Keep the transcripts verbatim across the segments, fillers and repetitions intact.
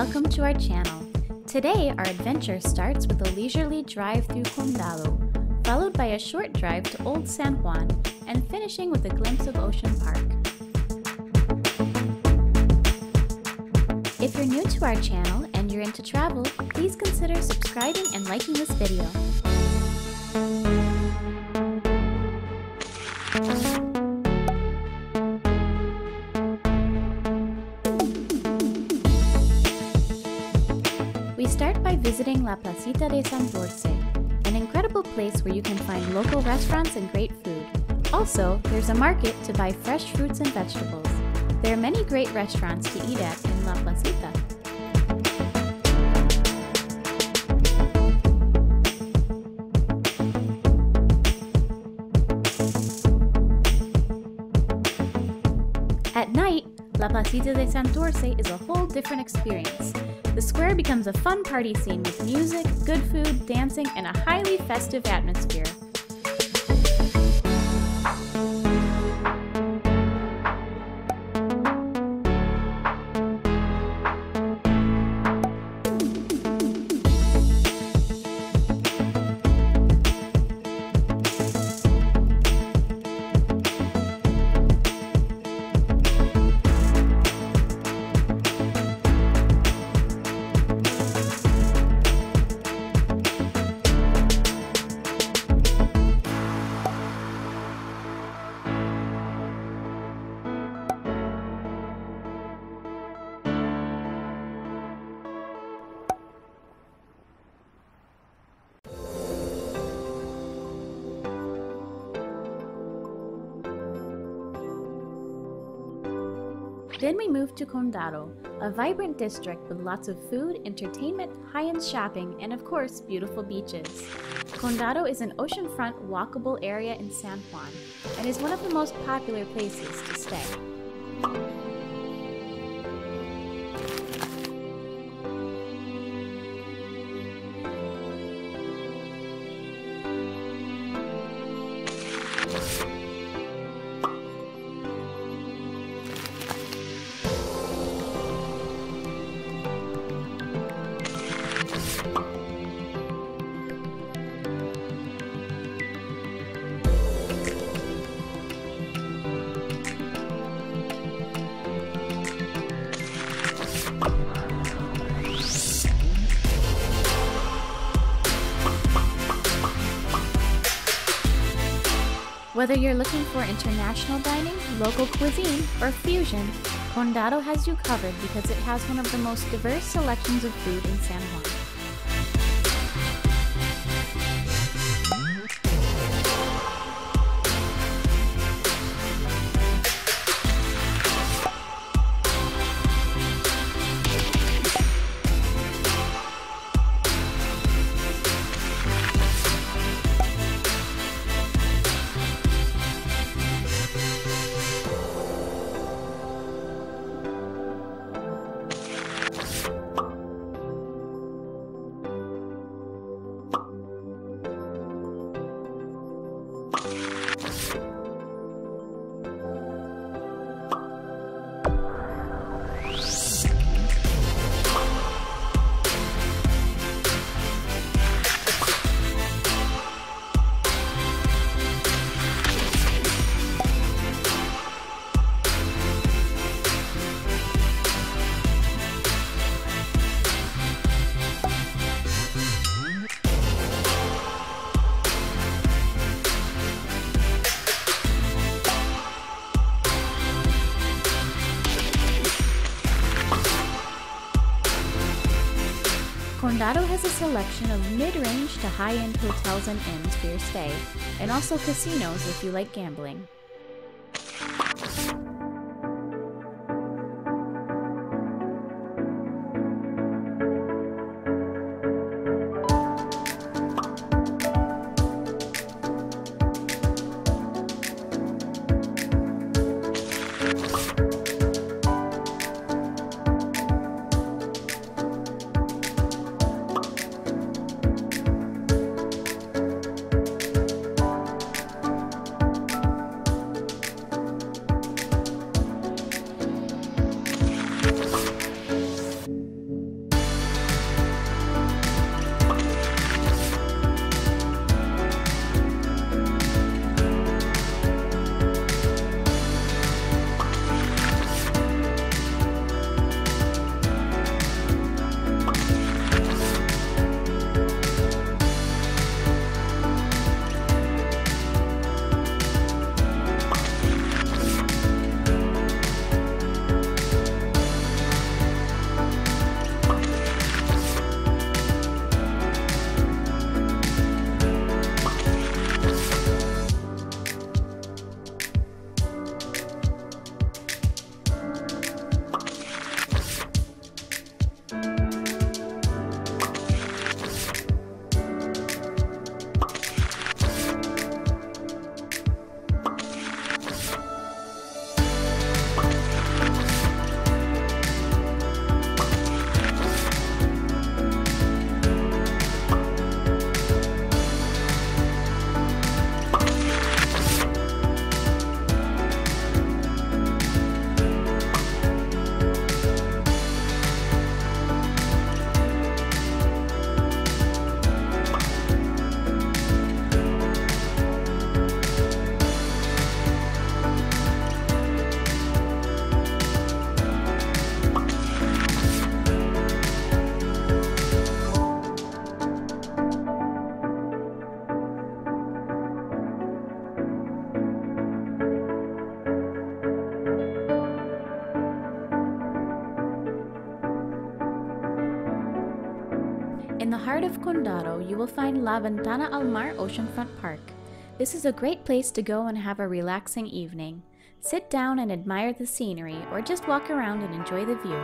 Welcome to our channel. Today our adventure starts with a leisurely drive through Condado, followed by a short drive to Old San Juan, and finishing with a glimpse of Ocean Park. If you're new to our channel and you're into travel, please consider subscribing and liking this video. We start by visiting La Placita de Santurce, an incredible place where you can find local restaurants and great food. Also, there's a market to buy fresh fruits and vegetables. There are many great restaurants to eat at in La Placita. At night, La Placita de Santurce is a whole different experience. The square becomes a fun party scene with music, good food, dancing, and a highly festive atmosphere. Then we move to Condado, a vibrant district with lots of food, entertainment, high-end shopping, and of course, beautiful beaches. Condado is an oceanfront walkable area in San Juan, and is one of the most popular places to stay. Whether you're looking for international dining, local cuisine, or fusion, Condado has you covered because it has one of the most diverse selections of food in San Juan. Condado has a selection of mid-range to high-end hotels and inns for your stay, and also casinos if you like gambling. In the heart of Condado, you will find La Ventana Al Mar Oceanfront Park. This is a great place to go and have a relaxing evening. Sit down and admire the scenery, or just walk around and enjoy the view.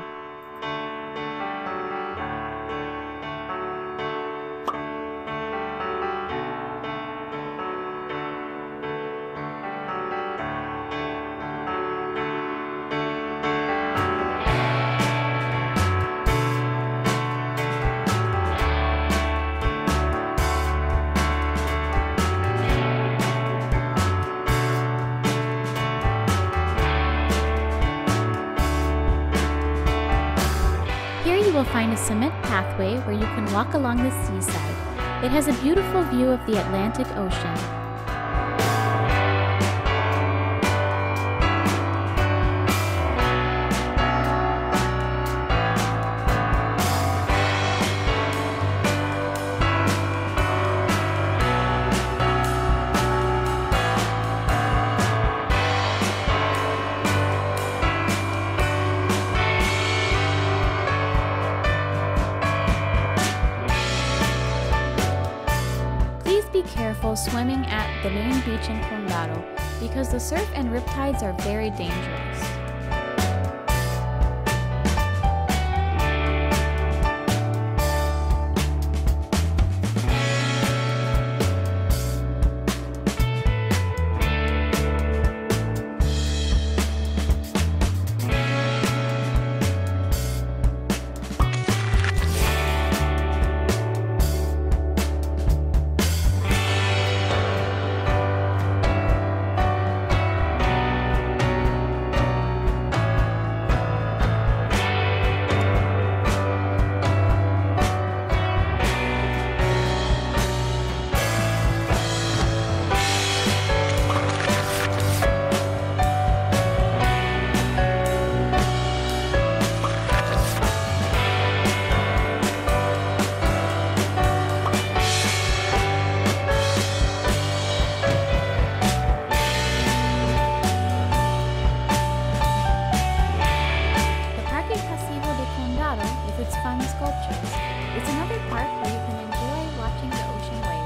You will find a cement pathway where you can walk along the seaside. It has a beautiful view of the Atlantic Ocean. Be careful swimming at the main beach in Condado because the surf and riptides are very dangerous. With its fun sculptures. It's another park where you can enjoy watching the ocean waves.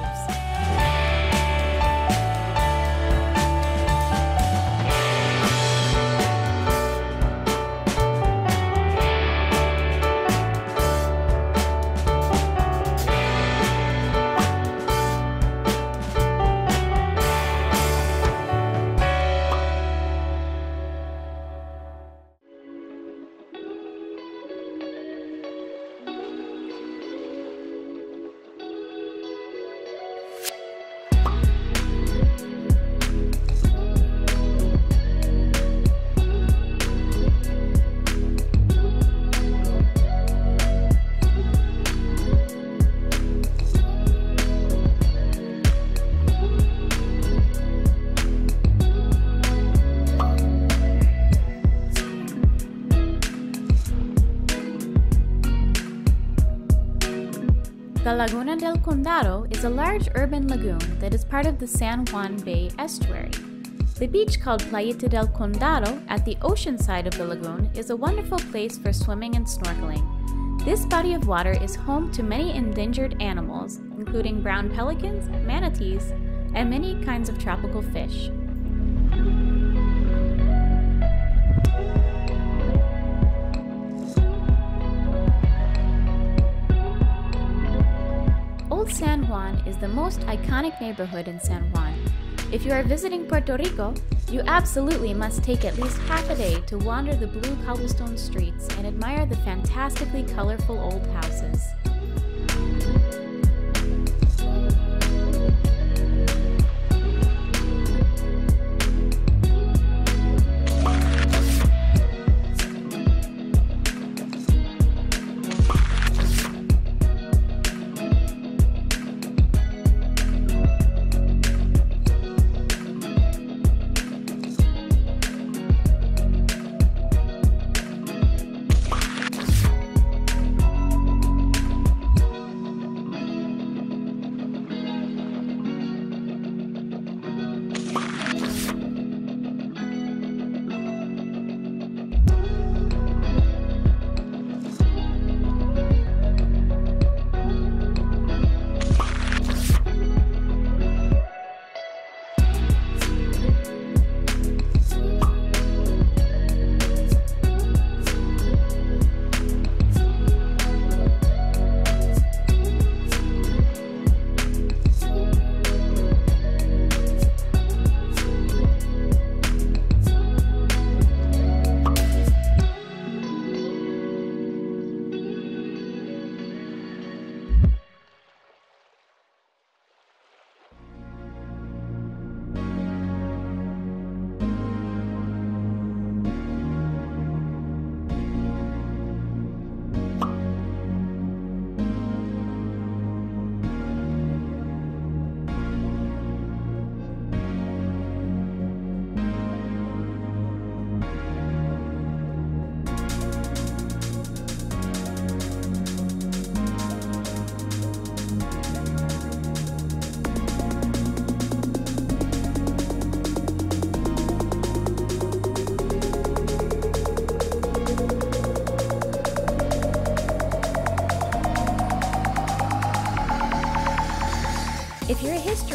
La Laguna del Condado is a large urban lagoon that is part of the San Juan Bay estuary. The beach called Playita del Condado at the ocean side of the lagoon is a wonderful place for swimming and snorkeling. This body of water is home to many endangered animals, including brown pelicans, manatees, and many kinds of tropical fish. Old San Juan is the most iconic neighborhood in San Juan. If you are visiting Puerto Rico, you absolutely must take at least half a day to wander the blue cobblestone streets and admire the fantastically colorful old houses.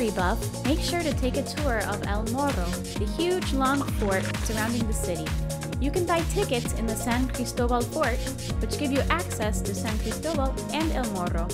history buff, make sure to take a tour of El Morro, the huge long fort surrounding the city. You can buy tickets in the San Cristobal Fort, which give you access to San Cristobal and El Morro.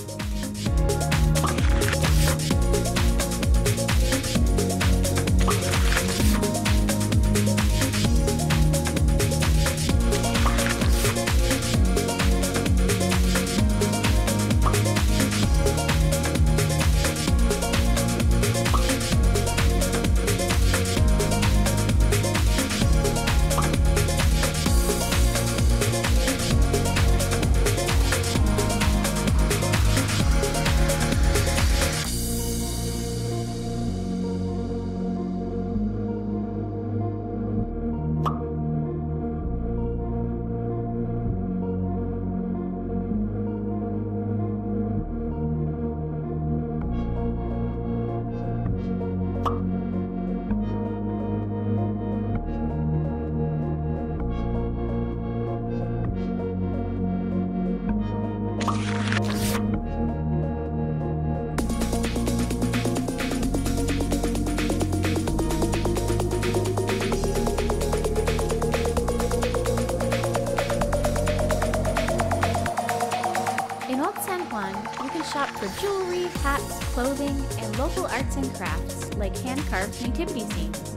Shop for jewelry, hats, clothing, and local arts and crafts like hand-carved nativity scenes.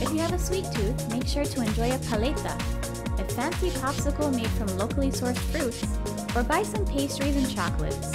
If you have a sweet tooth, make sure to enjoy a paleta, a fancy popsicle made from locally sourced fruits, or buy some pastries and chocolates.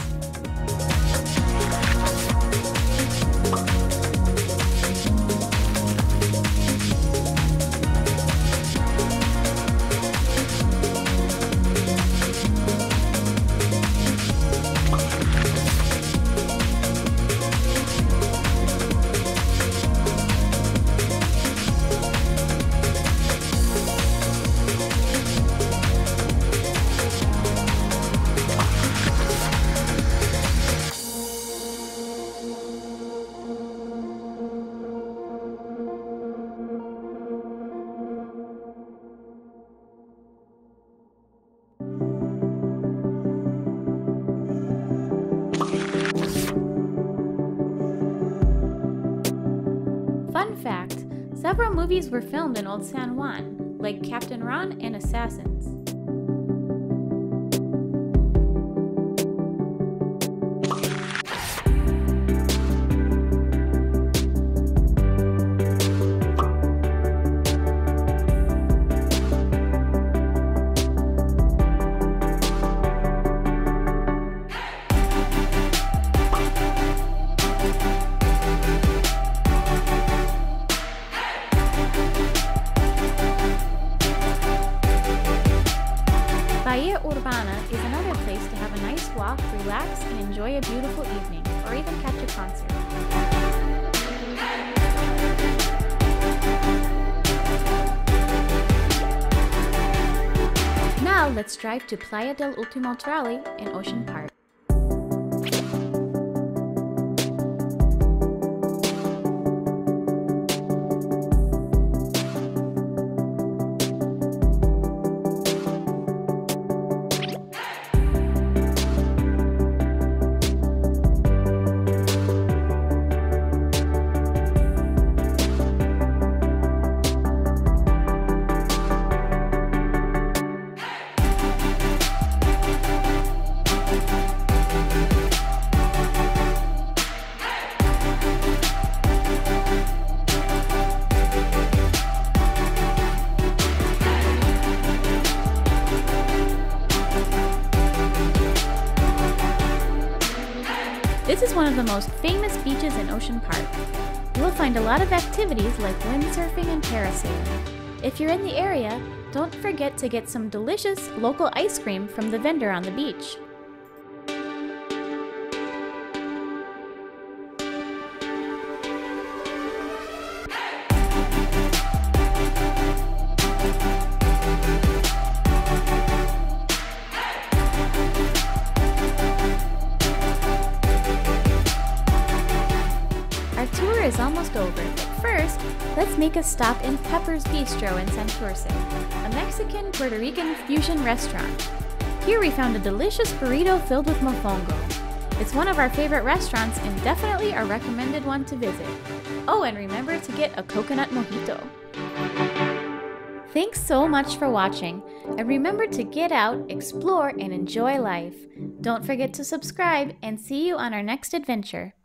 Fun fact, several movies were filmed in Old San Juan, like Captain Ron and Assassins. Bahía Urbana is another place to have a nice walk, relax, and enjoy a beautiful evening, or even catch a concert. Now let's drive to Playa del Ultimo Trolley in Ocean Park. This is one of the most famous beaches in Ocean Park. You will find a lot of activities like windsurfing and parasailing. If you're in the area, don't forget to get some delicious local ice cream from the vendor on the beach. Is almost over, but first, let's make a stop in Pepper's Bistro in Santurce, a Mexican-Puerto Rican fusion restaurant. Here we found a delicious burrito filled with mofongo. It's one of our favorite restaurants and definitely a recommended one to visit. Oh, and remember to get a coconut mojito. Thanks so much for watching, and remember to get out, explore, and enjoy life. Don't forget to subscribe, and see you on our next adventure.